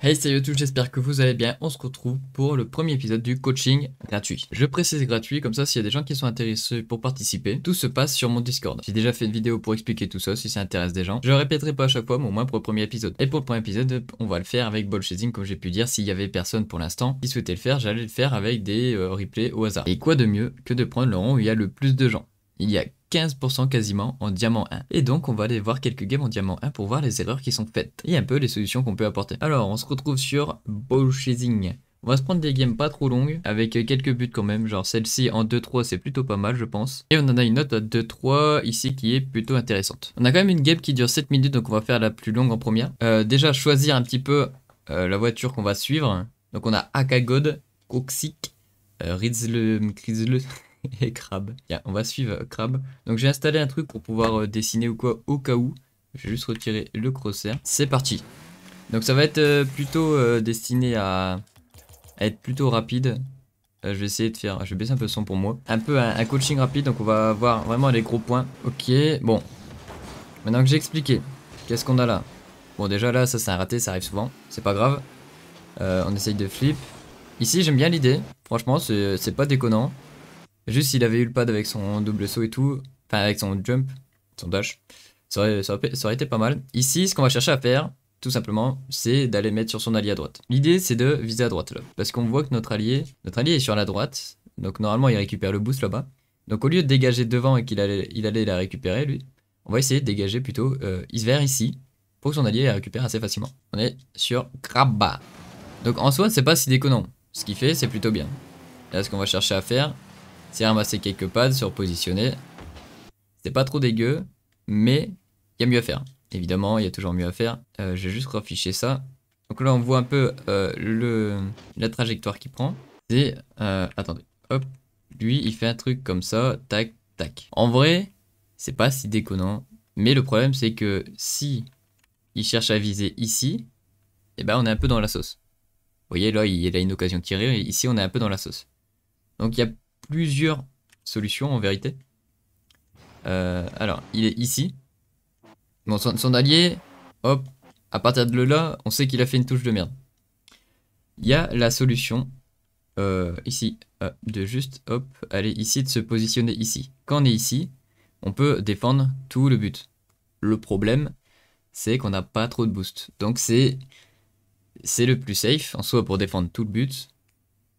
Hey, salut YouTube, j'espère que vous allez bien. On se retrouve pour le premier épisode du coaching gratuit. Je précise gratuit, comme ça s'il y a des gens qui sont intéressés pour participer, tout se passe sur mon Discord. J'ai déjà fait une vidéo pour expliquer tout ça si ça intéresse des gens. Je le répéterai pas à chaque fois, mais au moins pour le premier épisode. Et pour le premier épisode, on va le faire avec ball chasing, comme j'ai pu dire. S'il y avait personne pour l'instant qui souhaitait le faire, j'allais le faire avec des replays au hasard. Et quoi de mieux que de prendre le rang où il y a le plus de gens. Il y a 15% quasiment en diamant 1. Et donc on va aller voir quelques games en diamant 1 pour voir les erreurs qui sont faites et un peu les solutions qu'on peut apporter. Alors on se retrouve sur Bullseizing. On va se prendre des games pas trop longues avec quelques buts quand même, genre celle-ci en 2-3 c'est plutôt pas mal je pense. Et on en a une autre 2-3 ici qui est plutôt intéressante. On a quand même une game qui dure 7 minutes donc on va faire la plus longue en première. Déjà choisir un petit peu la voiture qu'on va suivre. Donc on a akagod, coxic, Rizle et crabe. Tiens, on va suivre crabe. Donc j'ai installé un truc pour pouvoir dessiner ou quoi au cas où. Je vais juste retirer le crosshair. C'est parti. Donc ça va être plutôt destiné à être plutôt rapide. Je vais essayer de faire... Je vais baisser un peu le son pour moi. Un peu un coaching rapide. Donc on va voir vraiment les gros points. Ok, bon. Maintenant que j'ai expliqué. Qu'est-ce qu'on a là? Bon déjà là, ça c'est un raté, ça arrive souvent. C'est pas grave. On essaye de flip. Ici j'aime bien l'idée. Franchement c'est pas déconnant. Juste s'il avait eu le pad avec son double saut et tout, enfin avec son jump, son dash, ça aurait été pas mal. Ici, ce qu'on va chercher à faire, tout simplement, c'est d'aller mettre sur son allié à droite. L'idée, c'est de viser à droite là, parce qu'on voit que notre allié est sur la droite, donc normalement il récupère le boost là-bas. Donc au lieu de dégager devant et qu'il allait la récupérer lui, on va essayer de dégager plutôt vers ici, pour que son allié la récupère assez facilement. On est sur crabe. Donc en soi, c'est pas si déconnant. Ce qu'il fait, c'est plutôt bien. Là, ce qu'on va chercher à faire, c'est ramasser quelques pads, se repositionner. C'est pas trop dégueu, mais il y a mieux à faire. Évidemment, il y a toujours mieux à faire. Je vais juste reficher ça. Donc là, on voit un peu la trajectoire qu'il prend. C'est... attendez. Hop. Lui, il fait un truc comme ça. Tac, tac. En vrai, c'est pas si déconnant. Mais le problème, c'est que si il cherche à viser ici, eh ben, on est un peu dans la sauce. Vous voyez, là, il a une occasion de tirer. Et ici, on est un peu dans la sauce. Donc, il y a plusieurs solutions en vérité. Alors, il est ici. Bon, son allié, hop, à partir de là, on sait qu'il a fait une touche de merde. Il y a la solution ici, de juste, hop, aller ici, de se positionner ici. Quand on est ici, on peut défendre tout le but. Le problème, c'est qu'on n'a pas trop de boost. Donc c'est le plus safe en soi pour défendre tout le but.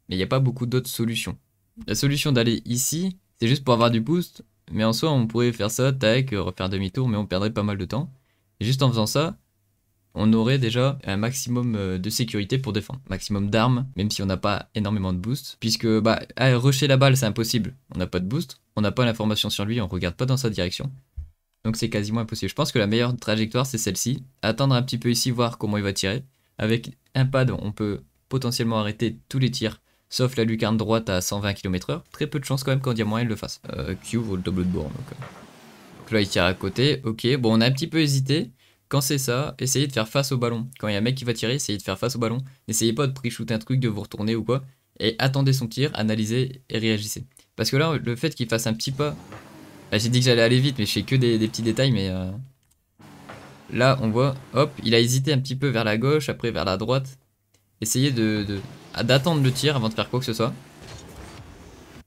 Mais il n'y a pas beaucoup d'autres solutions. La solution d'aller ici, c'est juste pour avoir du boost, mais en soi on pourrait faire ça, tac, refaire demi-tour, mais on perdrait pas mal de temps. Et juste en faisant ça, on aurait déjà un maximum de sécurité pour défendre, maximum d'armes, même si on n'a pas énormément de boost, puisque bah, rusher la balle c'est impossible, on n'a pas de boost, on n'a pas l'information sur lui, on regarde pas dans sa direction, donc c'est quasiment impossible. Je pense que la meilleure trajectoire c'est celle-ci, attendre un petit peu ici, voir comment il va tirer. Avec un pad on peut potentiellement arrêter tous les tirs, sauf la lucarne droite à 120 km/h. Très peu de chance quand même qu'en diamant il le fasse. Q vaut le double de bourre. Donc là il tire à côté. Ok, bon on a un petit peu hésité. Quand c'est ça, essayez de faire face au ballon. Quand il y a un mec qui va tirer, essayez de faire face au ballon. N'essayez pas de pre-shoot un truc, de vous retourner ou quoi. Et attendez son tir, analysez et réagissez. Parce que là le fait qu'il fasse un petit pas... Là j'ai dit que j'allais aller vite mais je fais que des petits détails mais... Là on voit, hop, il a hésité un petit peu vers la gauche, après vers la droite. Essayez d'attendre le tir avant de faire quoi que ce soit.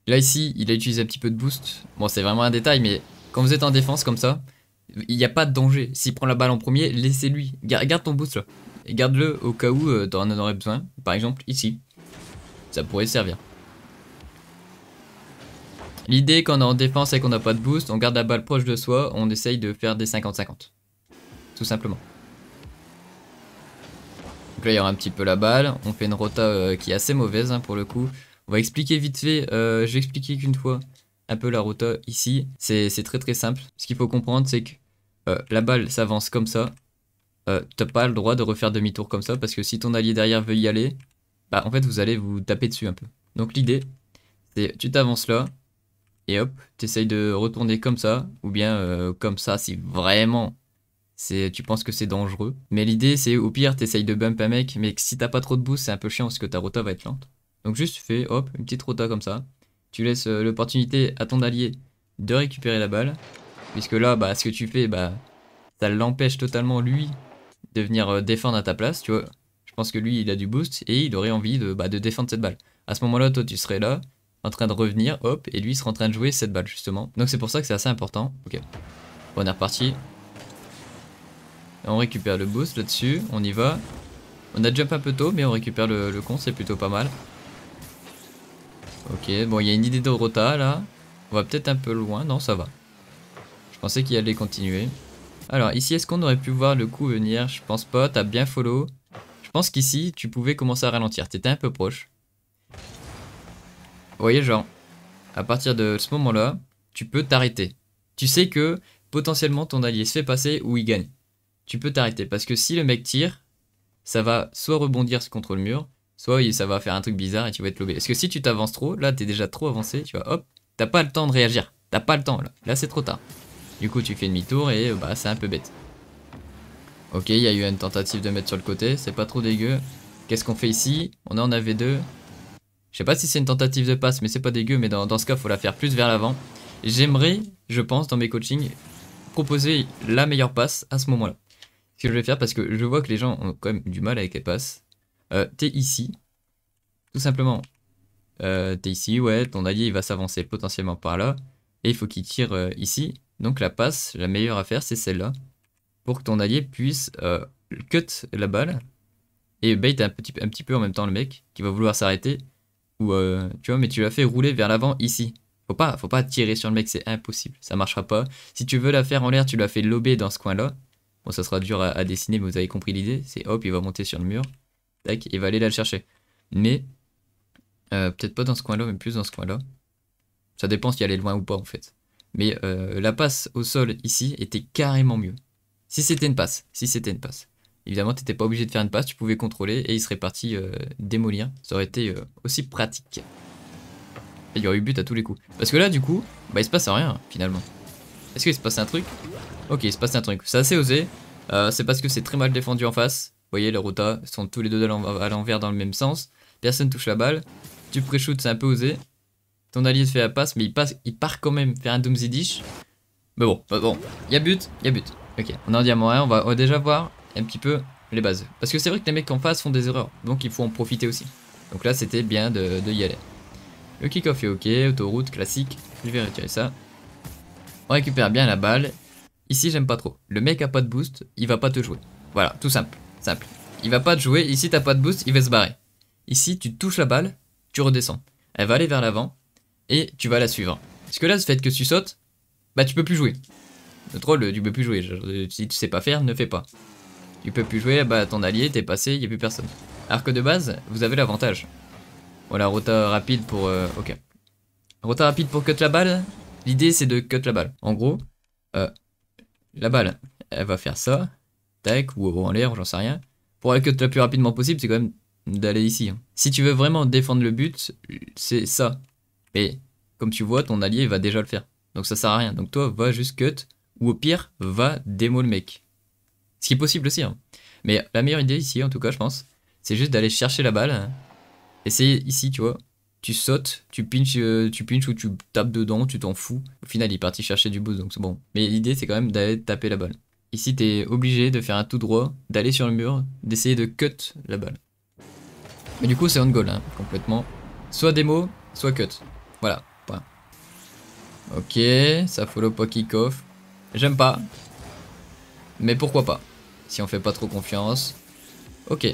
Là ici, il a utilisé un petit peu de boost. Bon, c'est vraiment un détail, mais quand vous êtes en défense comme ça, il n'y a pas de danger. S'il prend la balle en premier, laissez-lui. Garde ton boost là. Et garde-le au cas où tu en aurais besoin. Par exemple, ici. Ça pourrait servir. L'idée, quand on est en défense et qu'on n'a pas de boost, on garde la balle proche de soi, on essaye de faire des 50-50. Tout simplement. Donc là il y aura un petit peu la balle, on fait une rota qui est assez mauvaise hein, pour le coup. On va expliquer vite fait, j'ai expliqué qu'une fois un peu la rota ici. C'est très très simple. Ce qu'il faut comprendre c'est que la balle s'avance comme ça. T'as pas le droit de refaire demi-tour comme ça parce que si ton allié derrière veut y aller, bah en fait vous allez vous taper dessus un peu. Donc l'idée c'est tu t'avances là et hop t'essayes de retourner comme ça ou bien comme ça si vraiment... Tu penses que c'est dangereux. Mais l'idée c'est au pire t'essayes de bump un mec. Mais si t'as pas trop de boost c'est un peu chiant parce que ta rota va être lente. Donc juste fais hop une petite rota comme ça. Tu laisses l'opportunité à ton allié de récupérer la balle. Puisque là bah ce que tu fais bah ça l'empêche totalement lui de venir défendre à ta place tu vois. Je Je pense que lui, il a du boost et il aurait envie de défendre cette balle. À ce moment-là, toi, tu serais là, en train de revenir, hop, et lui, il serait en train de jouer cette balle, justement. Donc, c'est pour ça que c'est assez important. Ok. Bon, on est reparti. On récupère le boost là-dessus, on y va. On a jump un peu tôt, mais on récupère le con, c'est plutôt pas mal. Ok, bon, il y a une idée de rota, là. On va peut-être un peu loin, non, ça va. Je pensais qu'il allait continuer. Alors, ici, est-ce qu'on aurait pu voir le coup venir? Je pense pas, t'as bien follow. Je pense qu'ici, tu pouvais commencer à ralentir, t'étais un peu proche. Vous voyez, genre, à partir de ce moment-là, tu peux t'arrêter. Tu sais que, potentiellement, ton allié se fait passer ou il gagne. Tu peux t'arrêter, parce que si le mec tire, ça va soit rebondir contre le mur, soit ça va faire un truc bizarre et tu vas être lobé. Parce que si tu t'avances trop, là t'es déjà trop avancé, tu vois, hop, t'as pas le temps de réagir, t'as pas le temps, là c'est trop tard. Du coup tu fais demi-tour et bah c'est un peu bête. Ok, il y a eu une tentative de mettre sur le côté, c'est pas trop dégueu. Qu'est-ce qu'on fait ici? On est en AV2. Je sais pas si c'est une tentative de passe, mais c'est pas dégueu, mais dans ce cas faut la faire plus vers l'avant. J'aimerais, je pense, dans mes coachings, proposer la meilleure passe à ce moment-là. Ce que je vais faire, parce que je vois que les gens ont quand même du mal avec les passes. T'es ici, tout simplement. T'es ici, ouais, ton allié il va s'avancer potentiellement par là. Et il faut qu'il tire ici. Donc la passe, la meilleure à faire, c'est celle-là. Pour que ton allié puisse cut la balle. Et bait un petit peu en même temps le mec qui va vouloir s'arrêter. Ou tu vois, mais tu la fais rouler vers l'avant ici. Faut pas tirer sur le mec, c'est impossible. Ça marchera pas. Si tu veux la faire en l'air, tu la fais lober dans ce coin-là. Bon, ça sera dur à dessiner, mais vous avez compris l'idée. C'est hop, il va monter sur le mur. Tac, il va aller là le chercher. Mais, peut-être pas dans ce coin-là, mais plus dans ce coin-là. Ça dépend si elle est loin ou pas, en fait. Mais la passe au sol, ici, était carrément mieux. Si c'était une passe. Évidemment, t'étais pas obligé de faire une passe. Tu pouvais contrôler et il serait parti démolir. Ça aurait été aussi pratique. Et il y aurait eu but à tous les coups. Parce que là, du coup, bah, il se passe rien, finalement. Est-ce qu'il se passe un truc ? Ok, il se passe un truc, c'est assez osé, c'est parce que c'est très mal défendu en face. Vous voyez, les rotas sont tous les deux à l'envers dans le même sens. Personne touche la balle, tu pré-shoot, c'est un peu osé. Ton allié fait la passe, mais il part quand même faire un doomsy dish. Mais bon, il y a but, Ok, on est en diamant 1, on va déjà voir un petit peu les bases. Parce que c'est vrai que les mecs en face font des erreurs, donc il faut en profiter aussi. Donc là, c'était bien de y aller. Le kick-off est ok, autoroute, classique, je vais retirer ça. On récupère bien la balle. Ici, j'aime pas trop. Le mec a pas de boost, il va pas te jouer. Voilà, tout simple, Il va pas te jouer, ici t'as pas de boost, il va se barrer. Ici, tu touches la balle, tu redescends. Elle va aller vers l'avant, et tu vas la suivre. Parce que là, le fait que tu sautes, bah tu peux plus jouer. Le troll, tu peux plus jouer. Si tu sais pas faire, ne fais pas. Tu peux plus jouer, bah ton allié, t'es passé, y a plus personne. Alors que de base, vous avez l'avantage. Voilà, rota rapide pour... ok. Rota rapide pour cut la balle. L'idée, c'est de cut la balle. En gros... la balle, elle va faire ça, tac, ou en l'air, j'en sais rien. Pour la cut la plus rapidement possible, c'est quand même d'aller ici. Si tu veux vraiment défendre le but, c'est ça. Mais comme tu vois, ton allié va déjà le faire. Donc ça sert à rien. Donc toi, va juste cut, ou au pire, va démo le mec. Ce qui est possible aussi. Mais la meilleure idée ici, en tout cas, je pense, c'est juste d'aller chercher la balle. Essayer ici, tu vois. Tu sautes, tu pinches ou tu tapes dedans, tu t'en fous. Au final, il est parti chercher du boost, donc c'est bon. Mais l'idée, c'est quand même d'aller taper la balle. Ici, tu es obligé de faire un tout droit, d'aller sur le mur, d'essayer de cut la balle. Mais du coup, c'est on goal, complètement. Soit démo, soit cut. Voilà. Ok, ça follow pas kick-off. J'aime pas. Mais pourquoi pas? Si on fait pas trop confiance. Ok.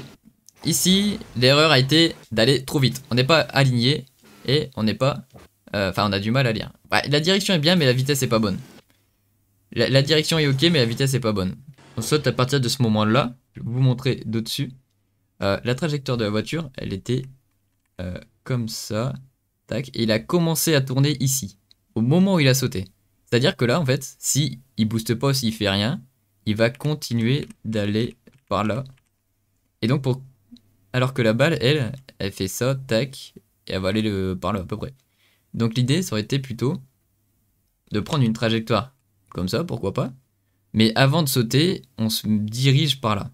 Ici, l'erreur a été d'aller trop vite. On n'est pas aligné et on n'est pas... Enfin, on a du mal à lire. Ouais, la direction est bien, mais la vitesse n'est pas bonne. La direction est ok, mais la vitesse n'est pas bonne. On saute à partir de ce moment-là. Je vais vous montrer d'au-dessus. La trajectoire de la voiture, elle était comme ça. Tac. Et il a commencé à tourner ici, au moment où il a sauté. C'est-à-dire que là, en fait, s'il ne booste pas, s'il ne fait rien, il va continuer d'aller par là. Et donc, pour... Alors que la balle, elle fait ça, tac, et elle va aller par là à peu près. Donc l'idée, ça aurait été plutôt de prendre une trajectoire comme ça, pourquoi pas. Mais avant de sauter, on se dirige par là.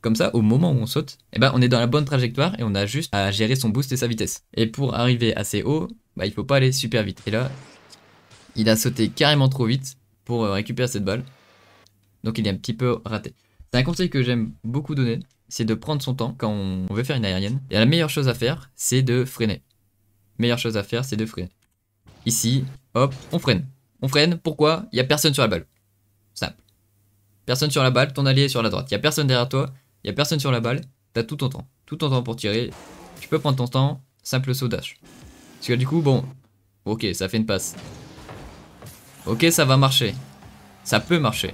Comme ça, au moment où on saute, eh ben, on est dans la bonne trajectoire et on a juste à gérer son boost et sa vitesse. Et pour arriver assez haut, bah, il faut pas aller super vite. Et là, il a sauté carrément trop vite pour récupérer cette balle. Donc il est un petit peu raté. C'est un conseil que j'aime beaucoup donner. c'est de prendre son temps quand on veut faire une aérienne. Et la meilleure chose à faire, c'est de freiner. Meilleure chose à faire, c'est de freiner. Ici, hop, on freine. On freine, pourquoi? Il n'y a personne sur la balle. Simple. Personne sur la balle, ton allié est sur la droite. Il n'y a personne derrière toi, il n'y a personne sur la balle. T'as tout ton temps. Tout ton temps pour tirer. Tu peux prendre ton temps, simple saut dash. Parce que du coup, bon, ok, ça fait une passe. Ok, ça va marcher. Ça peut marcher.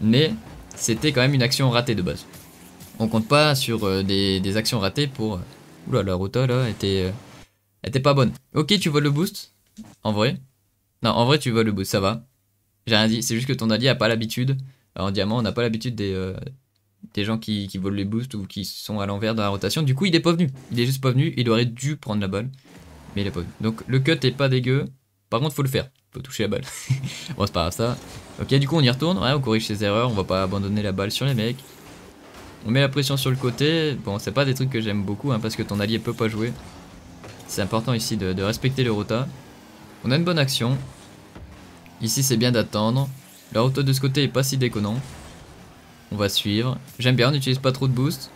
Mais c'était quand même une action ratée de base. On compte pas sur des actions ratées pour... Oula, la rota là était pas bonne. Ok, tu voles le boost. En vrai. Non, en vrai, tu voles le boost, ça va. J'ai rien dit, c'est juste que ton allié a pas l'habitude. En diamant, on n'a pas l'habitude des gens qui volent les boosts ou qui sont à l'envers dans la rotation. Du coup, il est pas venu. Il est juste pas venu. Il aurait dû prendre la balle. Mais il est pas venu. Donc, le cut est pas dégueu. Par contre, faut le faire. Faut toucher la balle. Bon, c'est pas grave ça. Ok, du coup, on y retourne. Ouais, on corrige ses erreurs. On va pas abandonner la balle sur les mecs. On met la pression sur le côté. Bon, c'est pas des trucs que j'aime beaucoup hein, parce que ton allié peut pas jouer. C'est important ici de respecter le rota. On a une bonne action. Ici, c'est bien d'attendre. La rota de ce côté est pas si déconnant. On va suivre. J'aime bien, on n'utilise pas trop de boost.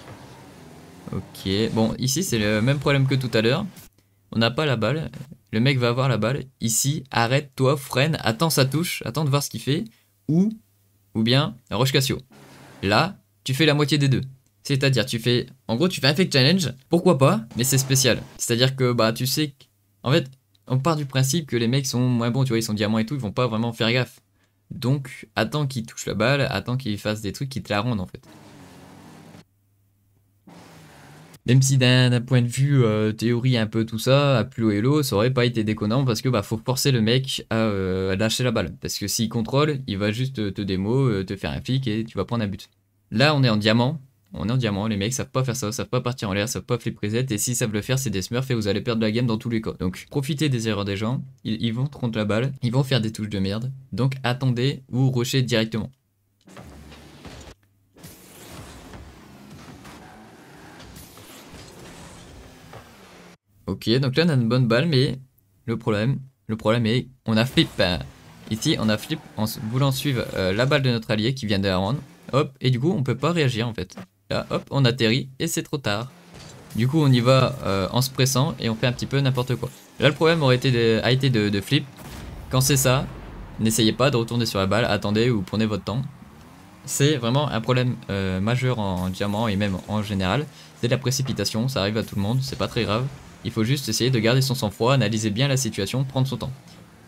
Ok, bon, ici c'est le même problème que tout à l'heure. On n'a pas la balle. Le mec va avoir la balle. Ici, arrête-toi, freine, attends sa touche, attends de voir ce qu'il fait. Ou bien, roche Cassio. Là, tu fais la moitié des deux. C'est-à-dire, tu fais... En gros, tu fais un fake challenge. Pourquoi pas, mais c'est spécial. C'est-à-dire que, bah, tu sais... En fait, on part du principe que les mecs sont moins bons, tu vois, ils sont diamants et tout, ils vont pas vraiment faire gaffe. Donc, attends qu'il touche la balle, attends qu'il fasse des trucs qui te la rendent, en fait. Même si d'un point de vue théorie un peu tout ça, à plus haut et low, ça aurait pas été déconnant parce que bah faut forcer le mec à lâcher la balle. Parce que s'il contrôle, il va juste te démo, te faire un flic et tu vas prendre un but. Là, on est en diamant. On est en diamant, les mecs savent pas faire ça, savent pas partir en l'air, savent pas flip reset. Et s'ils savent le faire, c'est des smurfs et vous allez perdre la game dans tous les cas. Donc profitez des erreurs des gens, ils vont tromper la balle, ils vont faire des touches de merde. Donc attendez ou rushez directement. Ok, donc là on a une bonne balle, mais le problème est on a flip. Ici on a flip en voulant suivre la balle de notre allié qui vient de la rendre. Hop, et du coup on peut pas réagir en fait. Là hop, on atterrit et c'est trop tard. Du coup on y va en se pressant et on fait un petit peu n'importe quoi. Là le problème a été de flip. Quand c'est ça, n'essayez pas de retourner sur la balle, attendez ou prenez votre temps. C'est vraiment un problème majeur en diamant et même en général. C'est la précipitation, ça arrive à tout le monde, c'est pas très grave. Il faut juste essayer de garder son sang-froid, analyser bien la situation, prendre son temps.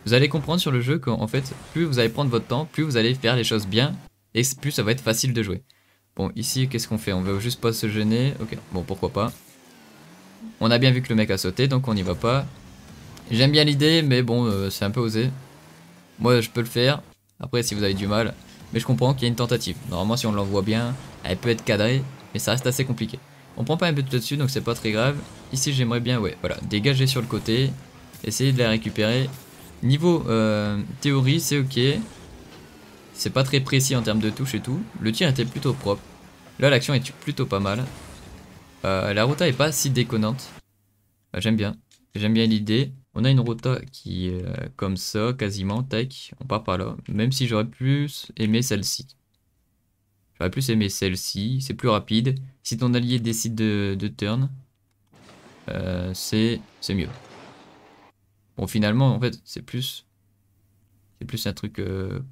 Vous allez comprendre sur le jeu qu'en fait, plus vous allez prendre votre temps, plus vous allez faire les choses bien, et plus ça va être facile de jouer. Bon, ici, qu'est-ce qu'on fait? On veut juste pas se gêner. Ok, bon, pourquoi pas. On a bien vu que le mec a sauté, donc on n'y va pas. J'aime bien l'idée, mais bon, c'est un peu osé. Moi, je peux le faire. Après, si vous avez du mal. Mais je comprends qu'il y a une tentative. Normalement, si on l'envoie bien, elle peut être cadrée, mais ça reste assez compliqué. On prend pas un but là-dessus, donc c'est pas très grave. Ici, j'aimerais bien, ouais, voilà, dégager sur le côté, essayer de la récupérer. Niveau théorie, c'est ok. C'est pas très précis en termes de touche et tout. Le tir était plutôt propre. Là, l'action est plutôt pas mal. La rota est pas si déconnante. Bah, j'aime bien. J'aime bien l'idée. On a une rota qui est comme ça, quasiment, tac. On part par là. Même si j'aurais plus aimé celle-ci. J'aurais plus aimé celle-ci. C'est plus rapide. Si ton allié décide de turn, c'est mieux. Bon, finalement, en fait, c'est plus un truc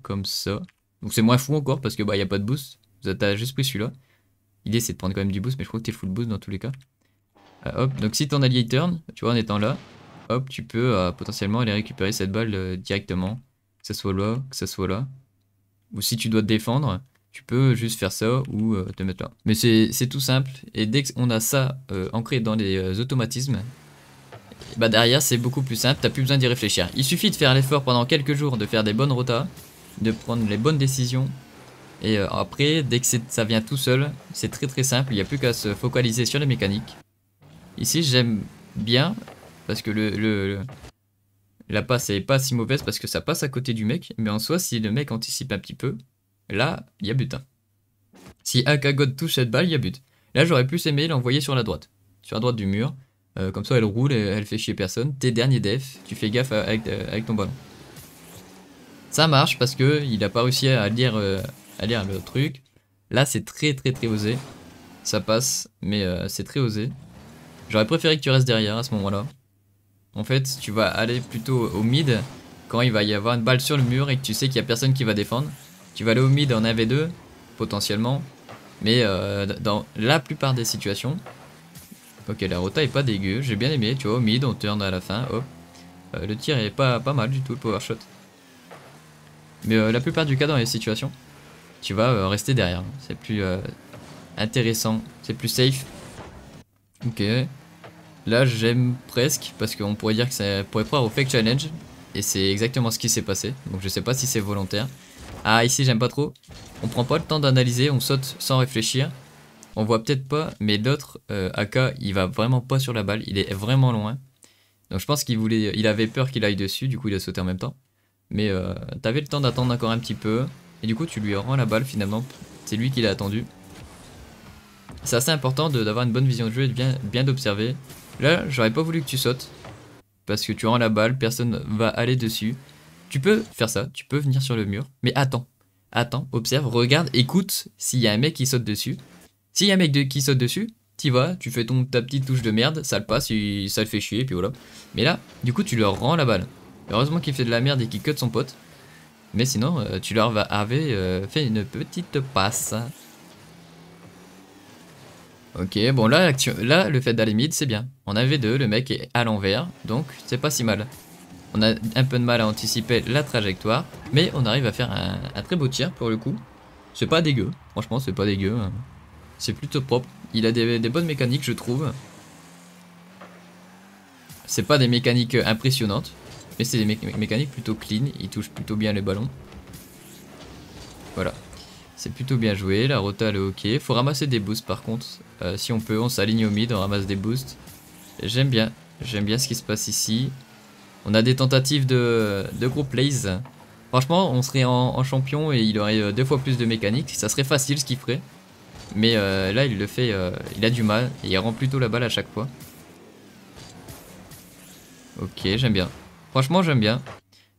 comme ça. Donc c'est moins fou encore parce que bah y a pas de boost. T'as juste pris celui-là. L'idée c'est de prendre quand même du boost, mais je crois que t'es full boost dans tous les cas. Hop, donc si ton allié turn, tu vois en étant là, hop, tu peux potentiellement aller récupérer cette balle directement, que ça soit là, que ça soit là. Ou si tu dois te défendre. Tu peux juste faire ça ou te mettre là. Mais c'est tout simple. Et dès qu'on a ça ancré dans les automatismes, bah derrière c'est beaucoup plus simple. T'as plus besoin d'y réfléchir. Il suffit de faire l'effort pendant quelques jours, de faire des bonnes rotas, de prendre les bonnes décisions. Et après, dès que ça vient tout seul, c'est très très simple. Il n'y a plus qu'à se focaliser sur les mécaniques. Ici j'aime bien parce que la passe n'est pas si mauvaise parce que ça passe à côté du mec. Mais en soi, si le mec anticipe un petit peu, là, il y a but. Si akagod touche cette balle, il y a but. Là, j'aurais plus aimé l'envoyer sur la droite du mur. Comme ça, elle roule, elle fait chier personne. Tes derniers def, tu fais gaffe avec ton ballon. Ça marche parce qu'il n'a pas réussi à lire le truc. Là, c'est très très très osé. ça passe, mais c'est très osé. J'aurais préféré que tu restes derrière à ce moment-là. En fait, tu vas aller plutôt au mid quand il va y avoir une balle sur le mur et que tu sais qu'il n'y a personne qui va défendre. Tu vas aller au mid en 1v2, potentiellement, mais dans la plupart des situations... Ok, la rota est pas dégueu, j'ai bien aimé, tu vois, au mid, on tourne à la fin, hop. Le tir est pas mal du tout, le power shot. Mais la plupart du cas dans les situations, tu vas rester derrière. C'est plus intéressant, c'est plus safe. Ok. Là, j'aime presque, parce qu'on pourrait dire que ça pourrait croire au fake challenge. Et c'est exactement ce qui s'est passé, donc je sais pas si c'est volontaire. Ah, ici, j'aime pas trop. On prend pas le temps d'analyser, on saute sans réfléchir. On voit peut-être pas, mais l'autre, Aka, il va vraiment pas sur la balle, il est vraiment loin. Donc je pense qu'il voulait, il avait peur qu'il aille dessus, du coup il a sauté en même temps. Mais t'avais le temps d'attendre encore un petit peu, et du coup tu lui rends la balle finalement, c'est lui qui l'a attendu. C'est assez important d'avoir une bonne vision de jeu et de bien d'observer. Là, j'aurais pas voulu que tu sautes, parce que tu rends la balle, personne va aller dessus. Tu peux faire ça, tu peux venir sur le mur, mais attends, observe, regarde, écoute s'il y a un mec qui saute dessus. S'il y a un mec qui saute dessus, t'y vas, tu fais ta petite touche de merde, ça le passe, ça le fait chier, et puis voilà. Mais là, du coup, tu leur rends la balle. Heureusement qu'il fait de la merde et qu'il cut son pote. Mais sinon, tu leur avais fait une petite passe. Ok, bon là le fait d'aller mid, c'est bien. On avait deux, le mec est à l'envers, donc c'est pas si mal. On a un peu de mal à anticiper la trajectoire, mais on arrive à faire un très beau tir pour le coup. C'est pas dégueu, franchement, c'est pas dégueu. C'est plutôt propre, il a des bonnes mécaniques je trouve. C'est pas des mécaniques impressionnantes, mais c'est des mécaniques plutôt clean, il touche plutôt bien les ballons. Voilà, c'est plutôt bien joué, la rota elle est ok. Faut ramasser des boosts par contre, si on peut on s'aligne au mid, on ramasse des boosts. J'aime bien ce qui se passe ici. On a des tentatives de gros plays. Franchement on serait en champion et il aurait deux fois plus de mécaniques, ça serait facile ce qu'il ferait. Mais là il le fait, il a du mal et il rend plutôt la balle à chaque fois. Ok, j'aime bien. Franchement j'aime bien.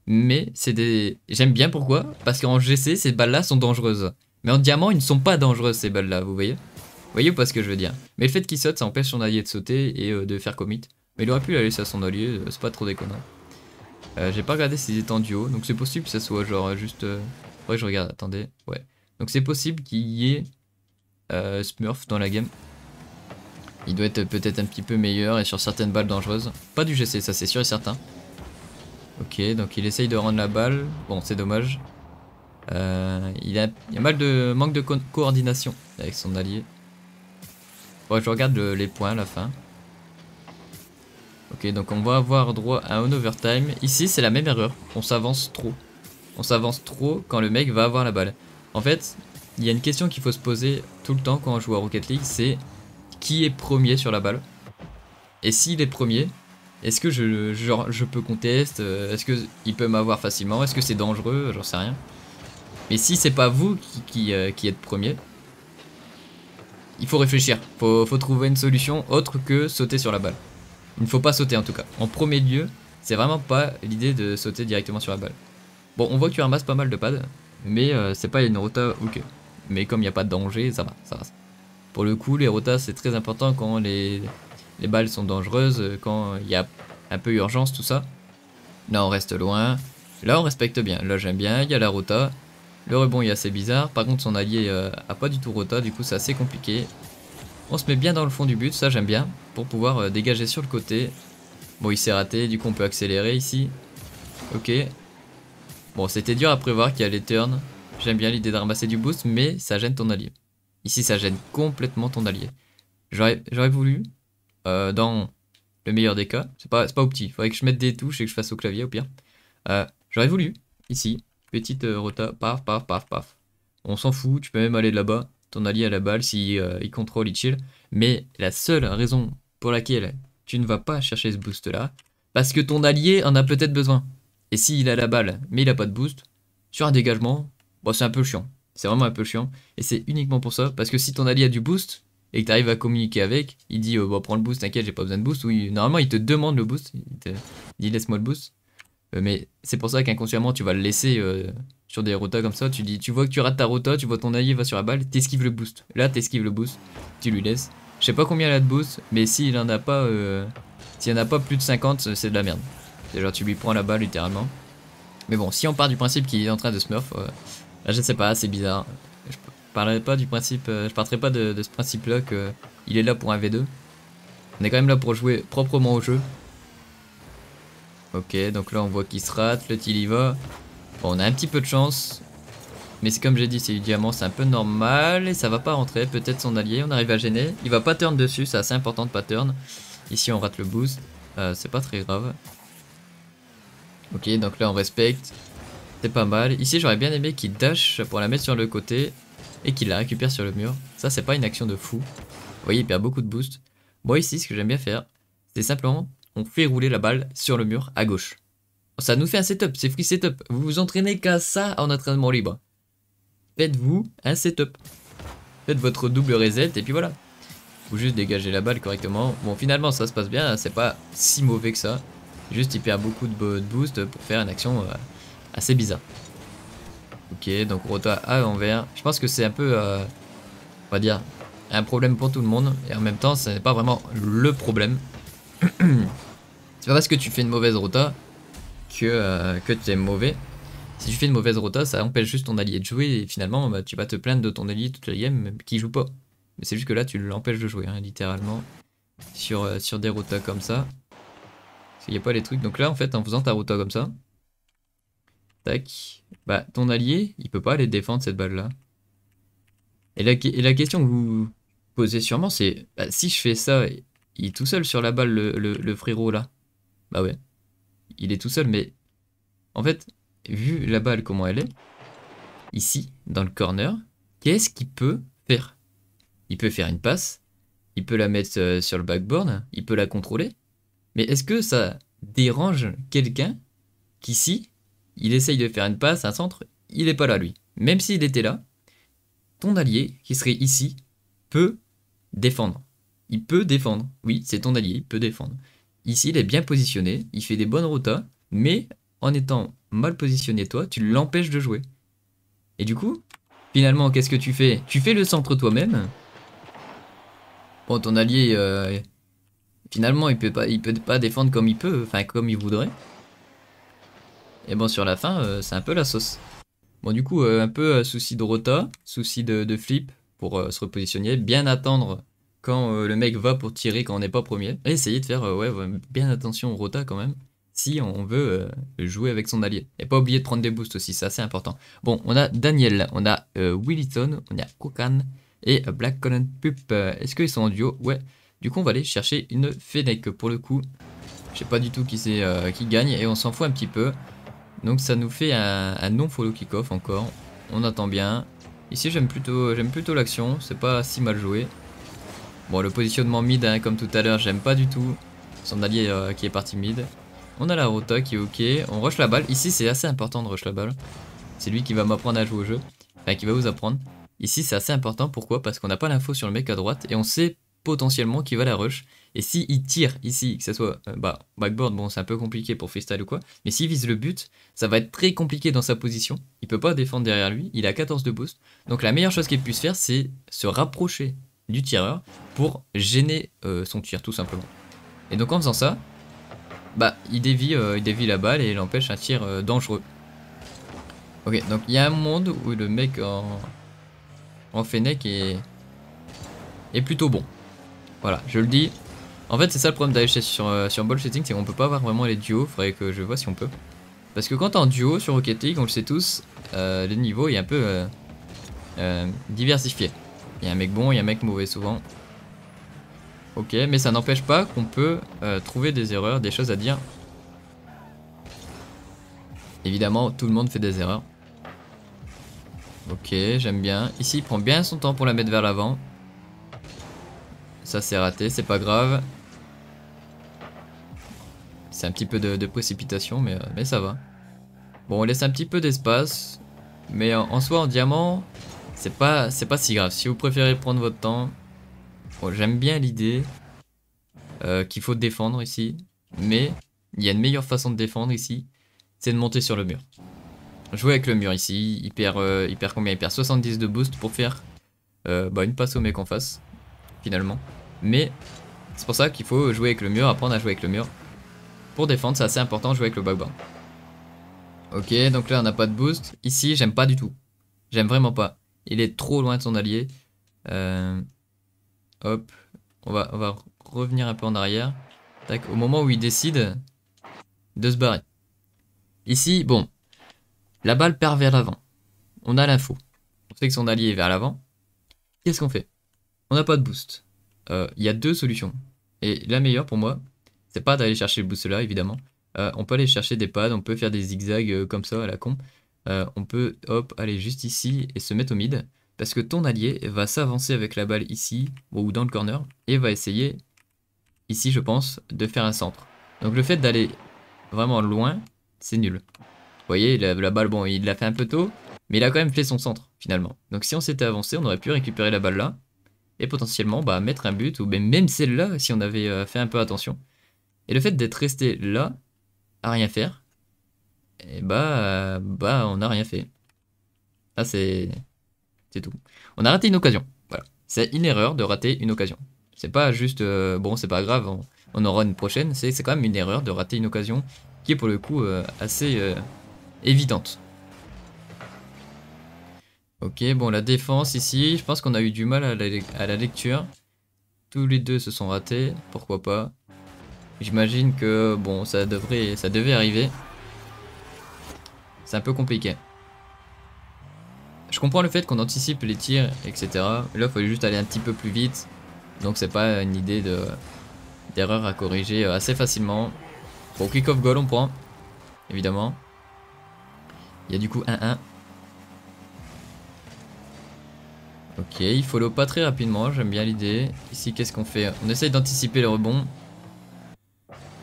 Mais c'est des... J'aime bien pourquoi? Parce qu'en GC ces balles là sont dangereuses. Mais en diamant ils ne sont pas dangereuses ces balles là, vous voyez? Vous voyez ou pas ce que je veux dire? Mais le fait qu'il saute ça empêche son allié de sauter et de faire commit. Mais il aurait pu la laisser à son allié, c'est pas trop déconnant. J'ai pas regardé s'ils étaient en duo, donc c'est possible que ça soit genre juste... Ouais je regarde, attendez, ouais. Donc c'est possible qu'il y ait... Smurf dans la game. Il doit être peut-être un petit peu meilleur et sur certaines balles dangereuses. Pas du GC, ça c'est sûr et certain. Ok, donc il essaye de rendre la balle. Bon, c'est dommage. Il y a mal de manque de coordination avec son allié. Ouais, je regarde les points à la fin. Ok, donc on va avoir droit à un overtime. Ici, c'est la même erreur. On s'avance trop. On s'avance trop quand le mec va avoir la balle. En fait... Il y a une question qu'il faut se poser tout le temps quand on joue à Rocket League, c'est qui est premier sur la balle? Et s'il est premier, est-ce que je peux contester? Est-ce qu'il peut m'avoir facilement? Est-ce que c'est dangereux? J'en sais rien. Mais si c'est pas vous qui êtes premier, il faut réfléchir. Faut trouver une solution autre que sauter sur la balle. Il ne faut pas sauter en tout cas. En premier lieu, c'est vraiment pas l'idée de sauter directement sur la balle. Bon, on voit que tu ramasses pas mal de pads, mais c'est pas une rota ok. Mais comme il n'y a pas de danger, ça va, ça va. Pour le coup, les rotas, c'est très important quand les balles sont dangereuses, quand il y a un peu urgence, tout ça. Là, on reste loin. Là, on respecte bien. Là, j'aime bien. Il y a la rota. Le rebond est assez bizarre. Par contre, son allié a pas du tout rota. Du coup, c'est assez compliqué. On se met bien dans le fond du but. Ça, j'aime bien. Pour pouvoir dégager sur le côté. Bon, il s'est raté. Du coup, on peut accélérer ici. Ok. Bon, c'était dur à prévoir qu'il y a les turns. J'aime bien l'idée de ramasser du boost, mais ça gêne ton allié. Ici, ça gêne complètement ton allié. J'aurais voulu, dans le meilleur des cas, c'est pas au petit, il faudrait que je mette des touches et que je fasse au clavier au pire. J'aurais voulu, ici, petite rota, paf, paf, paf, paf. On s'en fout, tu peux même aller de là-bas, ton allié à la balle, s'il il contrôle, il chill. Mais la seule raison pour laquelle tu ne vas pas chercher ce boost-là, parce que ton allié en a peut-être besoin. Et s'il a la balle, mais il n'a pas de boost, sur un dégagement... Bon, c'est un peu chiant, c'est vraiment un peu chiant, et c'est uniquement pour ça, parce que si ton allié a du boost, et que tu arrives à communiquer avec, il dit bon, prends le boost, t'inquiète, j'ai pas besoin de boost, ou normalement il te demande le boost, il dit laisse-moi le boost, mais c'est pour ça qu'inconsciemment tu vas le laisser sur des rotas comme ça, tu dis, tu vois que tu rates ta rota, tu vois ton allié va sur la balle, t'esquives le boost. Là, t'esquives le boost, tu lui laisses. Je sais pas combien il a de boost, mais s'il en a pas, plus de 50, c'est de la merde. C'est genre, tu lui prends la balle littéralement. Mais bon, si on part du principe qu'il est en train de smurf, là, je sais pas, c'est bizarre. Je parlerai pas du principe, je partirai pas de ce principe-là qu'il est là pour un V2. On est quand même là pour jouer proprement au jeu. Ok, donc là on voit qu'il se rate, le til y va. Bon, on a un petit peu de chance. Mais c'est comme j'ai dit, c'est du diamant, c'est un peu normal. Et ça va pas rentrer, peut-être son allié, on arrive à gêner. Il va pas turn dessus, c'est assez important de pas turn. Ici on rate le boost, c'est pas très grave. Ok, donc là on respecte. C'est pas mal. Ici j'aurais bien aimé qu'il dash pour la mettre sur le côté. Et qu'il la récupère sur le mur. Ça c'est pas une action de fou. Vous voyez, il perd beaucoup de boost. Moi ici, ce que j'aime bien faire, c'est simplement, on fait rouler la balle sur le mur à gauche. Ça nous fait un setup, c'est free setup. Vous vous entraînez qu'à ça en entraînement libre. Faites-vous un setup. Faites votre double reset et puis voilà. Vous juste dégagez la balle correctement. Bon, finalement, ça se passe bien, c'est pas si mauvais que ça. Juste, il perd beaucoup de boost pour faire une action assez bizarre. Ok, donc rota à l'envers. Je pense que c'est un peu, on va dire... un problème pour tout le monde, et en même temps ce n'est pas vraiment le problème. C'est pas parce que tu fais une mauvaise rota que tu es mauvais. Si tu fais une mauvaise rota, ça empêche juste ton allié de jouer, et finalement bah, tu vas te plaindre de ton allié toute la game qui joue pas. Mais c'est juste que là tu l'empêches de jouer, hein, littéralement, sur des rotas comme ça. Parce qu'il n'y a pas les trucs, donc là en fait en faisant ta rota comme ça, tac, bah ton allié il peut pas aller défendre cette balle là. Et la question que vous posez sûrement, c'est bah, si je fais ça, il est tout seul sur la balle, le frérot là. Bah ouais, il est tout seul, mais en fait, vu la balle comment elle est, ici, dans le corner, qu'est-ce qu'il peut faire? Il peut faire une passe, il peut la mettre sur le backboard, il peut la contrôler, mais est-ce que ça dérange quelqu'un qu'ici, il essaye de faire une passe, un centre, il n'est pas là lui. Même s'il était là, ton allié, qui serait ici, peut défendre. Il peut défendre. Oui, c'est ton allié, il peut défendre. Ici, il est bien positionné, il fait des bonnes rotas, mais en étant mal positionné, toi, tu l'empêches de jouer. Et du coup, finalement, qu'est-ce que tu fais? Tu fais le centre toi-même. Bon, ton allié, finalement, il peut pas défendre comme il peut, enfin, comme il voudrait. Et bon, sur la fin, c'est un peu la sauce. Bon, du coup, un peu souci de rota, souci de flip pour se repositionner, bien attendre quand le mec va pour tirer quand on n'est pas premier. Et essayer de faire bien attention au rota quand même, si on veut jouer avec son allié. Et pas oublier de prendre des boosts aussi, c'est assez important. Bon, on a Daniel, on a willyton, on a Koukan et Black Collin Pup. Est-ce qu'ils sont en duo? Ouais. Du coup, on va aller chercher une Fennec pour le coup. Je sais pas du tout qui c'est qui gagne et on s'en fout un petit peu. Donc ça nous fait un non-follow kick-off encore. On attend bien. Ici j'aime plutôt l'action, c'est pas si mal joué. Bon, le positionnement mid, hein, comme tout à l'heure, j'aime pas du tout. Son allié qui est parti mid. On a la rota qui est ok. On rush la balle. Ici c'est assez important de rush la balle. C'est lui qui va m'apprendre à jouer au jeu. Enfin, qui va vous apprendre. Ici c'est assez important, pourquoi? Parce qu'on n'a pas l'info sur le mec à droite et on sait potentiellement qui va la rush. Et si il tire ici, que ce soit backboard, bon c'est un peu compliqué pour freestyle ou quoi, mais s'il vise le but, ça va être très compliqué dans sa position, il peut pas défendre derrière lui, il a 14 de boost, donc la meilleure chose qu'il puisse faire c'est se rapprocher du tireur pour gêner son tir tout simplement. Et donc en faisant ça, bah il dévie la balle et il empêche un tir dangereux. Ok, donc il y a un monde où le mec en Fennec est plutôt bon. Voilà, je le dis. En fait, c'est ça le problème d'aller sur ball chasing, c'est qu'on peut pas avoir vraiment les duos. Faudrait que je vois si on peut. Parce que quand t'es en duo sur Rocket League, on le sait tous, le niveau est un peu diversifié. Il y a un mec bon, il y a un mec mauvais souvent. Ok, mais ça n'empêche pas qu'on peut trouver des erreurs, des choses à dire. Évidemment, tout le monde fait des erreurs. Ok, j'aime bien. Ici, il prend bien son temps pour la mettre vers l'avant. Ça c'est raté, c'est pas grave. C'est un petit peu de précipitation, mais ça va. Bon, on laisse un petit peu d'espace. Mais en soi, en diamant, c'est pas si grave. Si vous préférez prendre votre temps. Bon, j'aime bien l'idée qu'il faut défendre ici. Mais il y a une meilleure façon de défendre ici. C'est de monter sur le mur. Jouer avec le mur ici. Il perd combien? Il perd 70 de boost pour faire une passe au mec en face, finalement. Mais c'est pour ça qu'il faut jouer avec le mur, apprendre à jouer avec le mur. Pour défendre, c'est assez important de jouer avec le backbound. Ok, donc là on n'a pas de boost. Ici, j'aime pas du tout. J'aime vraiment pas. Il est trop loin de son allié. Hop, on va revenir un peu en arrière. Tac, au moment où il décide de se barrer. Ici, bon, la balle part vers l'avant. On a l'info. On sait que son allié est vers l'avant. Qu'est-ce qu'on fait? On n'a pas de boost. Il y a deux solutions. Et la meilleure pour moi, c'est pas d'aller chercher le boost là, évidemment. On peut aller chercher des pads, on peut faire des zigzags comme ça à la con. On peut, hop, aller juste ici et se mettre au mid. Parce que ton allié va s'avancer avec la balle ici, ou dans le corner, et va essayer, ici je pense, de faire un centre. Donc le fait d'aller vraiment loin, c'est nul. Vous voyez, la balle, bon, il l'a fait un peu tôt, mais il a quand même fait son centre, finalement. Donc si on s'était avancé, on aurait pu récupérer la balle là, et potentiellement bah, mettre un but, ou même celle-là, si on avait fait un peu attention. Et le fait d'être resté là, à rien faire, et bah on n'a rien fait. Là, c'est tout. On a raté une occasion. Voilà. C'est une erreur de rater une occasion. C'est pas juste, bon, c'est pas grave, on aura une prochaine. C'est quand même une erreur de rater une occasion qui est pour le coup assez évidente. Ok, bon, la défense ici, je pense qu'on a eu du mal à la lecture. Tous les deux se sont ratés, pourquoi pas. J'imagine que, bon, ça devait arriver. C'est un peu compliqué. Je comprends le fait qu'on anticipe les tirs, etc. Là, il faut juste aller un petit peu plus vite. Donc, c'est pas une idée d'erreur à corriger assez facilement. Bon, kick-off goal, on prend. Évidemment. Il y a du coup 1-1. Ok, il follow pas très rapidement. J'aime bien l'idée. Ici, qu'est-ce qu'on fait? On essaye d'anticiper les rebonds.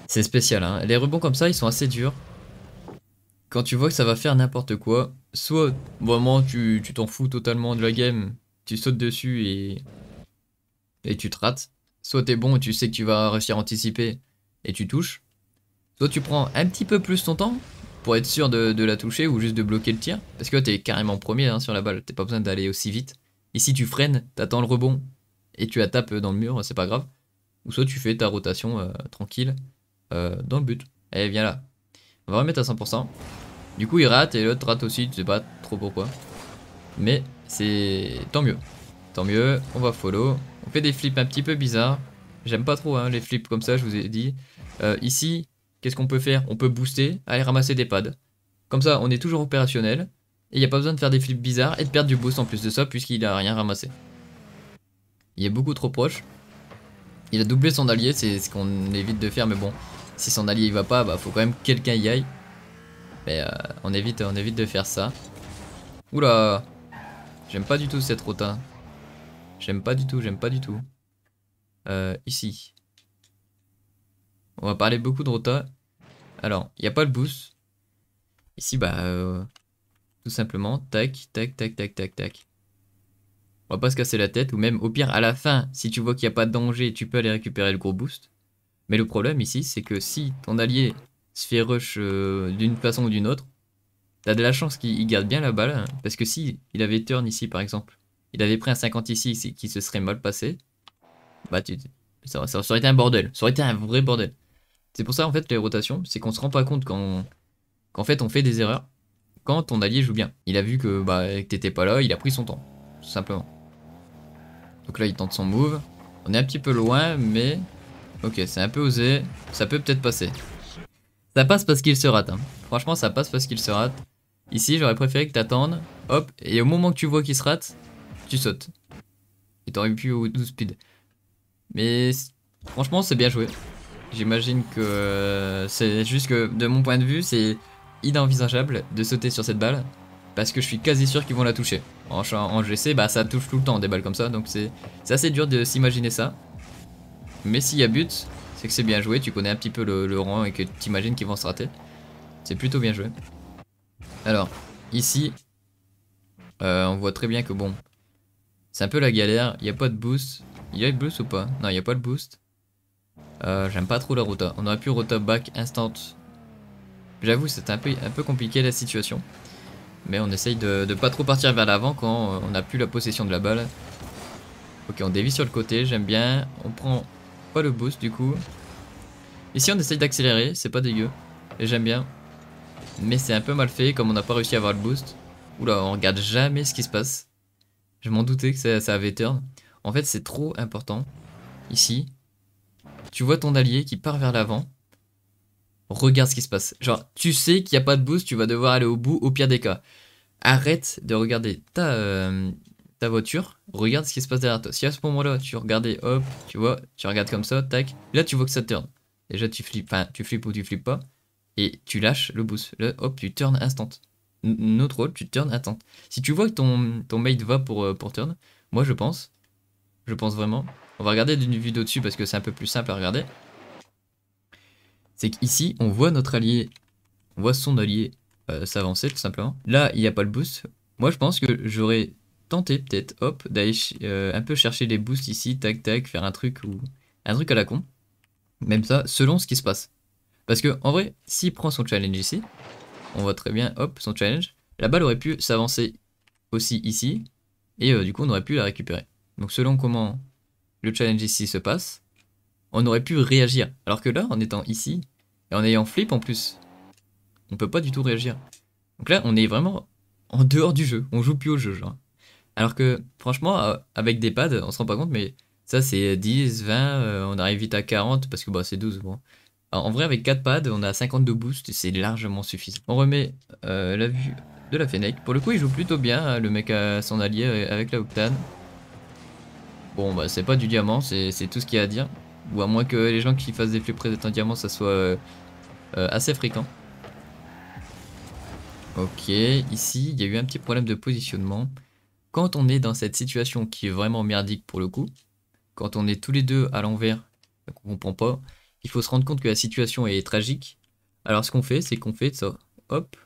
C'est spécial, hein. Les rebonds comme ça, ils sont assez durs. Quand tu vois que ça va faire n'importe quoi, soit vraiment tu t'en fous totalement de la game, tu sautes dessus et tu te rates, soit t'es bon et tu sais que tu vas réussir à anticiper et tu touches, soit tu prends un petit peu plus ton temps pour être sûr de la toucher ou juste de bloquer le tir, parce que t'es carrément premier hein, sur la balle, t'as pas besoin d'aller aussi vite. Ici tu freines, t'attends le rebond et tu la tapes dans le mur, c'est pas grave, ou soit tu fais ta rotation tranquille dans le but, allez viens là. On va remettre à 100%. Du coup il rate et l'autre rate aussi, je sais pas trop pourquoi. Mais c'est... tant mieux. Tant mieux, on va follow. On fait des flips un petit peu bizarres. J'aime pas trop hein, les flips comme ça, je vous ai dit. Ici, qu'est-ce qu'on peut faire? On peut booster, aller ramasser des pads. Comme ça on est toujours opérationnel. Et il n'y a pas besoin de faire des flips bizarres et de perdre du boost en plus de ça puisqu'il a rien ramassé. Il est beaucoup trop proche. Il a doublé son allié, c'est ce qu'on évite de faire mais bon... Si son allié il va pas, bah faut quand même que quelqu'un y aille. Mais on évite de faire ça. Oula, j'aime pas du tout cette route. Hein. J'aime pas du tout. Ici. On va parler beaucoup de rota. Alors, il n'y a pas le boost. Ici, bah, tout simplement, tac. On va pas se casser la tête. Ou même, au pire, à la fin, si tu vois qu'il n'y a pas de danger, tu peux aller récupérer le gros boost. Mais le problème ici, c'est que si ton allié se fait rush d'une façon ou d'une autre, t'as de la chance qu'il garde bien la balle. Hein, parce que si il avait turn ici, par exemple, il avait pris un 50 ici qui se serait mal passé, bah ça aurait été un bordel. Ça aurait été un vrai bordel. C'est pour ça, en fait, les rotations, c'est qu'on se rend pas compte qu'en fait, on fait des erreurs quand ton allié joue bien. Il a vu que t'étais pas là, il a pris son temps, tout simplement. Donc là, il tente son move. On est un petit peu loin, mais... ok, c'est un peu osé, ça peut peut-être passer. Ça passe parce qu'il se rate. Hein. Franchement, ça passe parce qu'il se rate. Ici, j'aurais préféré que t'attendes, hop, et au moment que tu vois qu'il se rate, tu sautes. Et t'aurais pu au 12 speed. Mais franchement, c'est bien joué. J'imagine que c'est juste que, de mon point de vue, c'est inenvisageable de sauter sur cette balle. Parce que je suis quasi sûr qu'ils vont la toucher. En GC, bah, ça touche tout le temps des balles comme ça, donc c'est assez dur de s'imaginer ça. Mais s'il y a but, c'est que c'est bien joué, tu connais un petit peu le rang et que tu imagines qu'ils vont se rater. C'est plutôt bien joué. Alors, ici, on voit très bien que bon, c'est un peu la galère, il n'y a pas de boost. Il y a le boost ou pas? Non, il n'y a pas le boost. J'aime pas trop la rota. On aurait pu rota back instant. J'avoue, c'était un peu compliqué la situation. Mais on essaye de pas trop partir vers l'avant quand on n'a plus la possession de la balle. Ok, on dévie sur le côté, j'aime bien. On prend pas le boost du coup. Ici on essaye d'accélérer, c'est pas dégueu. Et j'aime bien. Mais c'est un peu mal fait comme on n'a pas réussi à avoir le boost. Oula, on regarde jamais ce qui se passe. Je m'en doutais que ça avait turn. En fait c'est trop important. Ici, tu vois ton allié qui part vers l'avant. Regarde ce qui se passe. Genre, tu sais qu'il n'y a pas de boost, tu vas devoir aller au bout au pire des cas. Arrête de regarder ta voiture, regarde ce qui se passe derrière toi. Si à ce moment-là, tu regardais, hop, tu vois, tu regardes comme ça, tac. Là, tu vois que ça turn. Déjà, tu flippes, enfin, tu flippes ou tu flippes pas. Et tu lâches le boost. Là, hop, tu turn instant. Notre rôle, tu turn instant. Si tu vois que ton mate va pour turn, moi, je pense vraiment. On va regarder d'une vidéo dessus parce que c'est un peu plus simple à regarder. C'est qu'ici, on voit notre allié, on voit son allié s'avancer tout simplement. Là, il n'y a pas le boost. Moi, je pense que j'aurais tenté peut-être, hop, d'aller un peu chercher les boosts ici, tac, tac, faire un truc ou un truc à la con. Même ça, selon ce qui se passe. Parce que en vrai, s'il prend son challenge ici, on voit très bien, hop, son challenge. La balle aurait pu s'avancer aussi ici et du coup, on aurait pu la récupérer. Donc, selon comment le challenge ici se passe, on aurait pu réagir. Alors que là, en étant ici, et en ayant flip en plus, on peut pas du tout réagir. Donc là, on est vraiment en dehors du jeu. On joue plus au jeu, genre. Alors que, franchement, avec des pads, on se rend pas compte, mais ça, c'est 10, 20, on arrive vite à 40, parce que bah, c'est 12, bon. Alors, en vrai, avec 4 pads, on a 52 boosts, et c'est largement suffisant. On remet la vue de la Fennec. Pour le coup, il joue plutôt bien, hein, le mec à son allié avec la Octane. Bon, bah, c'est pas du diamant, c'est tout ce qu'il y a à dire. Ou à moins que les gens qui fassent des flips présentant diamant, ça soit assez fréquent. Ok, ici, il y a eu un petit problème de positionnement. Quand on est dans cette situation qui est vraiment merdique pour le coup, quand on est tous les deux à l'envers, qu'on comprend pas, il faut se rendre compte que la situation est tragique. Alors ce qu'on fait, c'est qu'on fait ça, hop,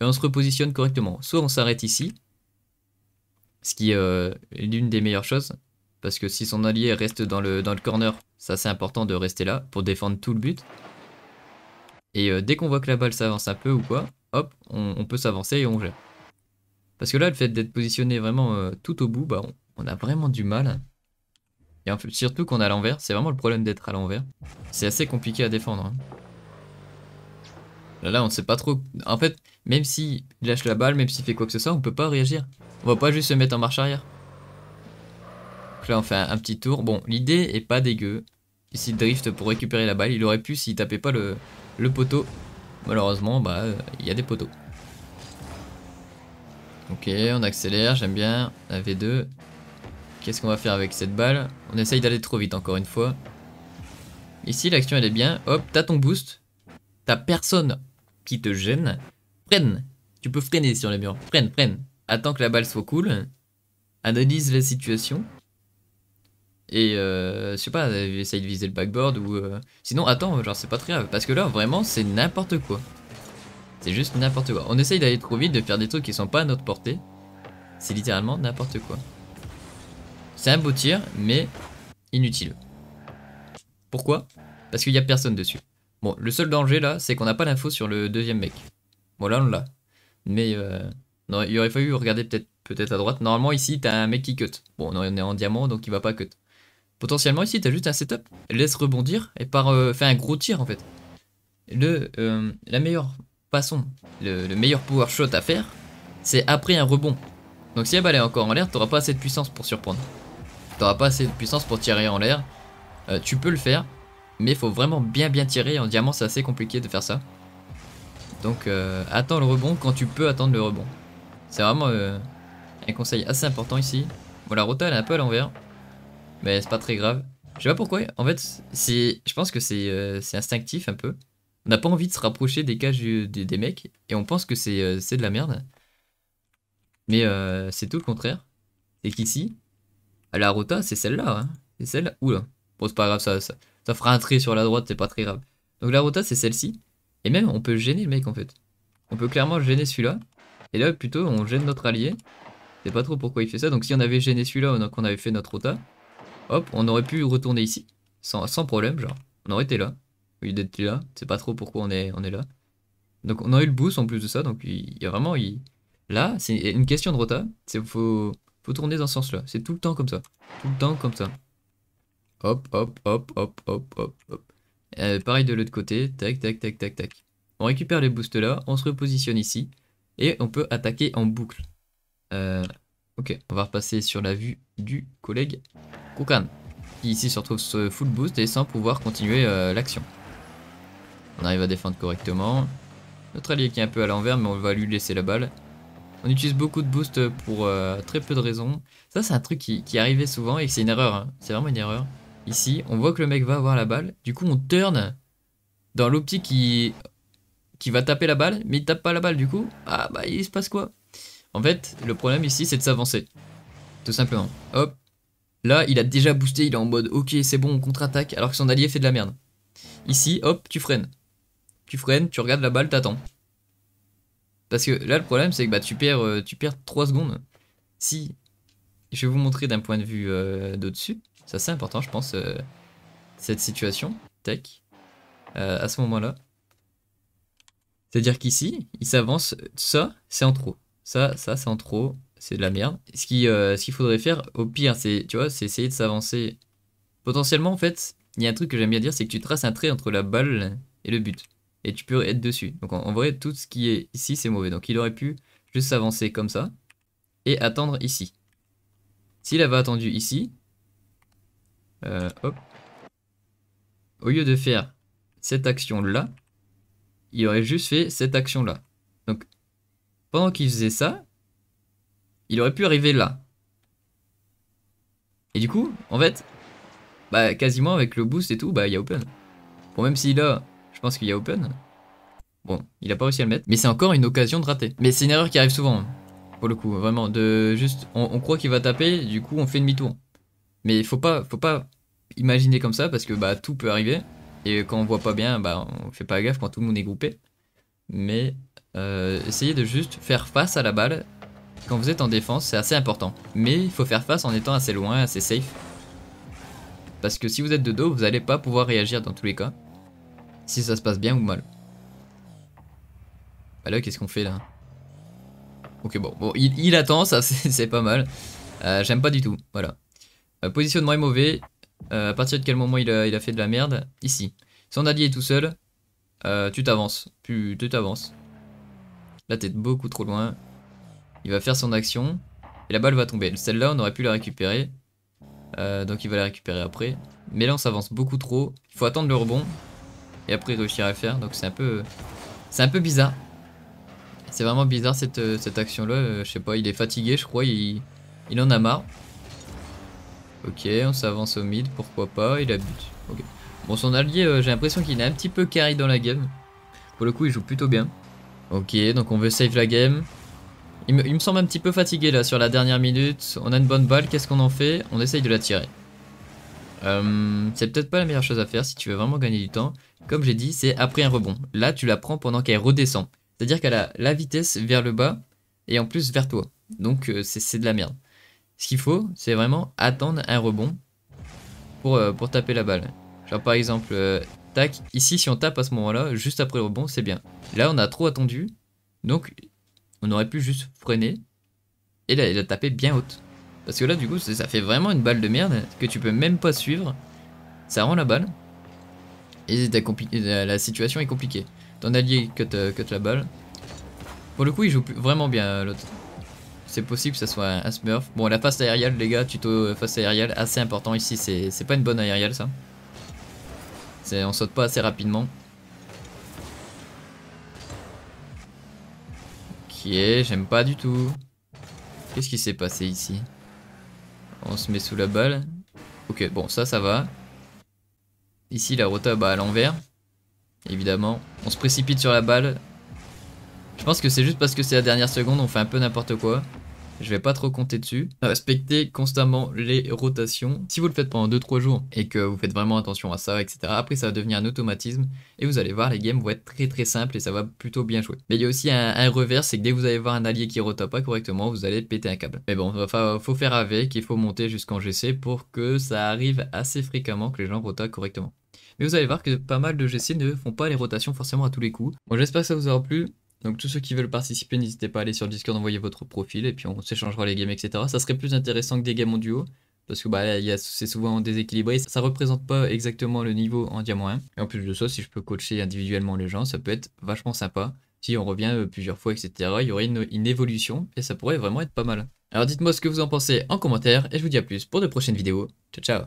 et on se repositionne correctement. Soit on s'arrête ici, ce qui est l'une des meilleures choses, parce que si son allié reste dans le corner, ça c'est important de rester là pour défendre tout le but. Et dès qu'on voit que la balle s'avance un peu ou quoi, hop, on peut s'avancer et on gère. Parce que là, le fait d'être positionné vraiment tout au bout, bah, on a vraiment du mal. Et en fait, surtout qu'on est à l'envers, c'est vraiment le problème d'être à l'envers. C'est assez compliqué à défendre. Hein. Là, on ne sait pas trop. En fait, même s'il lâche la balle, même s'il fait quoi que ce soit, on ne peut pas réagir. On va pas juste se mettre en marche arrière. Donc là, on fait un petit tour. Bon, l'idée est pas dégueu. Ici, drift pour récupérer la balle. Il aurait pu s'il tapait pas le poteau. Malheureusement, bah, il y a des poteaux. Ok, on accélère, j'aime bien, la V2. Qu'est-ce qu'on va faire avec cette balle? On essaye d'aller trop vite encore une fois. Ici, l'action elle est bien. Hop, t'as ton boost. T'as personne qui te gêne. Freine. Tu peux freiner sur les murs. Freine, freine. Attends que la balle soit cool. Analyse la situation. Et je sais pas, essaye de viser le backboard ou... Sinon, attends, genre c'est pas très grave. Parce que là, vraiment, c'est n'importe quoi. C'est juste n'importe quoi. On essaye d'aller trop vite, de faire des trucs qui sont pas à notre portée. C'est littéralement n'importe quoi. C'est un beau tir, mais inutile. Pourquoi? Parce qu'il n'y a personne dessus. Bon, le seul danger là, c'est qu'on n'a pas l'info sur le deuxième mec. Bon, là, on l'a. Mais non, il aurait fallu regarder peut-être à droite. Normalement, ici, t'as un mec qui cut. Bon, on est en diamant, donc il va pas cut. Potentiellement, ici, t'as juste un setup. Laisse rebondir et fait un gros tir, en fait. La meilleure... Le meilleur power shot à faire, c'est après un rebond. Donc si la balle est encore en l'air, t'auras pas assez de puissance pour surprendre. T'auras pas assez de puissance pour tirer en l'air. Tu peux le faire, mais faut vraiment bien tirer. En diamant, c'est assez compliqué de faire ça. Donc attends le rebond quand tu peux attendre le rebond. C'est vraiment un conseil assez important ici. Bon, la rota elle est un peu à l'envers, mais c'est pas très grave. Je sais pas pourquoi. En fait, je pense que c'est instinctif un peu. On n'a pas envie de se rapprocher des cages des mecs et on pense que c'est de la merde. Mais c'est tout le contraire. C'est qu'ici, à la rota, c'est celle-là. Hein. C'est celle-là. Oula. Bon, c'est pas grave, ça fera un trait sur la droite, c'est pas très grave. Donc la rota, c'est celle-ci. Et même, on peut gêner le mec en fait. On peut clairement gêner celui-là. Et là, plutôt, on gêne notre allié. Je sais pas trop pourquoi il fait ça. Donc si on avait gêné celui-là, donc on avait fait notre rota, hop, on aurait pu retourner ici. Sans problème, genre. On aurait été là. Au lieu d'être là, c'est pas trop pourquoi on est là. Donc on a eu le boost en plus de ça, donc il y a vraiment, Là, c'est une question de rota. C'est faut tourner dans ce sens-là. C'est tout le temps comme ça. Tout le temps comme ça. Hop, hop, hop, hop, hop, hop, hop. Pareil de l'autre côté. Tac, tac, tac, tac, tac. On récupère les boosts là. On se repositionne ici. Et on peut attaquer en boucle. Ok, on va repasser sur la vue du collègue Koukan, qui ici se retrouve ce full boost et sans pouvoir continuer l'action. On arrive à défendre correctement. Notre allié qui est un peu à l'envers, mais on va lui laisser la balle. On utilise beaucoup de boosts pour très peu de raisons. Ça, c'est un truc qui arrivait souvent et c'est une erreur. Hein. C'est vraiment une erreur. Ici, on voit que le mec va avoir la balle. Du coup, on turn dans l'optique qui va taper la balle, mais il tape pas la balle. Du coup, ah bah il se passe quoi? En fait, le problème ici, c'est de s'avancer. Tout simplement. Hop. Là, il a déjà boosté. Il est en mode, ok, c'est bon, on contre-attaque. Alors que son allié fait de la merde. Ici, hop, tu freines. Tu freines, tu regardes la balle, t'attends. Parce que là, le problème, c'est que bah, tu perds 3 secondes. Si, je vais vous montrer d'un point de vue d'au-dessus. C'est assez important, je pense, cette situation. Tac. À ce moment-là. C'est-à-dire qu'ici, il s'avance. Ça, c'est en trop. Ça, c'est en trop. C'est de la merde. Ce qu'il faudrait faire, au pire, c'est, tu vois, c'est essayer de s'avancer. Potentiellement, en fait, il y a un truc que j'aime bien dire, c'est que tu traces un trait entre la balle et le but. Et tu peux être dessus. Donc en vrai, tout ce qui est ici, c'est mauvais. Donc il aurait pu juste s'avancer comme ça. Et attendre ici. S'il avait attendu ici. Hop. Au lieu de faire cette action-là. Il aurait juste fait cette action-là. Donc pendant qu'il faisait ça. Il aurait pu arriver là. Et du coup, en fait. Bah quasiment avec le boost et tout. Bah il y a open. Bon, même si là. Je pense qu'il y a open. Bon, il a pas réussi à le mettre. Mais c'est encore une occasion de rater. Mais c'est une erreur qui arrive souvent. Pour le coup, vraiment. De juste, on croit qu'il va taper. Du coup, on fait demi-tour. Mais il faut pas imaginer comme ça. Parce que bah, tout peut arriver. Et quand on voit pas bien, bah, on fait pas gaffe quand tout le monde est groupé. Mais essayez de juste faire face à la balle. Quand vous êtes en défense, c'est assez important. Mais il faut faire face en étant assez loin, assez safe. Parce que si vous êtes de dos, vous n'allez pas pouvoir réagir dans tous les cas. Si ça se passe bien ou mal. Bah là, qu'est-ce qu'on fait là? Ok, bon il attend, ça c'est pas mal. J'aime pas du tout, voilà. Positionnement est mauvais. À partir de quel moment il a fait de la merde? Ici. Son allié est tout seul. Tu t'avances. Tu t'avances. Là, t'es beaucoup trop loin. Il va faire son action. Et la balle va tomber. Celle-là, on aurait pu la récupérer. Donc il va la récupérer après. Mais là, on s'avance beaucoup trop. Il faut attendre le rebond. Et après réussir à faire, donc c'est un peu bizarre. C'est vraiment bizarre cette action là. Je sais pas, il est fatigué, je crois, il en a marre. Ok, on s'avance au mid, pourquoi pas, il a but. Okay. Bon, son allié, j'ai l'impression qu'il est un petit peu carry dans la game. Pour le coup, il joue plutôt bien. Ok, donc on veut save la game. Il me semble un petit peu fatigué là sur la dernière minute. On a une bonne balle, qu'est-ce qu'on en fait? On essaye de la tirer. C'est peut-être pas la meilleure chose à faire si tu veux vraiment gagner du temps. Comme j'ai dit, c'est après un rebond. Là, tu la prends pendant qu'elle redescend. C'est-à-dire qu'elle a la vitesse vers le bas et en plus vers toi. Donc, c'est de la merde. Ce qu'il faut, c'est vraiment attendre un rebond pour taper la balle. Genre, par exemple, tac, ici, si on tape à ce moment-là, juste après le rebond, c'est bien. Là, on a trop attendu. Donc, on aurait pu juste freiner et la taper bien haute. Parce que là, du coup, ça fait vraiment une balle de merde que tu peux même pas suivre. Ça rend la balle. Et la situation est compliquée. Ton allié cut la balle. Pour le coup, il joue vraiment bien l'autre. C'est possible que ça soit un smurf. Bon, la face aérienne, les gars, tuto face aérienne, assez important ici. C'est pas une bonne aérienne, ça. On saute pas assez rapidement. Ok, j'aime pas du tout. Qu'est-ce qui s'est passé ici? On se met sous la balle. Ok, bon, ça va. Ici, la rota à l'envers. Évidemment. On se précipite sur la balle. Je pense que c'est juste parce que c'est la dernière seconde. On fait un peu n'importe quoi. Je vais pas trop compter dessus. Respectez constamment les rotations. Si vous le faites pendant 2-3 jours et que vous faites vraiment attention à ça, etc. Après, ça va devenir un automatisme. Et vous allez voir, les games vont être très très simples et ça va plutôt bien jouer. Mais il y a aussi un revers, c'est que dès que vous allez voir un allié qui rota pas correctement, vous allez péter un câble. Mais bon, faut faire avec, il faut monter jusqu'en GC pour que ça arrive assez fréquemment que les gens rotent correctement. Mais vous allez voir que pas mal de GC ne font pas les rotations forcément à tous les coups. Bon, j'espère que ça vous aura plu. Donc tous ceux qui veulent participer, n'hésitez pas à aller sur le Discord, envoyer votre profil et puis on s'échangera les games, etc. Ça serait plus intéressant que des games en duo, parce que bah, c'est souvent déséquilibré, ça représente pas exactement le niveau en diamant 1. Et en plus de ça, si je peux coacher individuellement les gens, ça peut être vachement sympa. Si on revient plusieurs fois, etc., il y aurait une évolution et ça pourrait vraiment être pas mal. Alors dites-moi ce que vous en pensez en commentaire et je vous dis à plus pour de prochaines vidéos. Ciao ciao.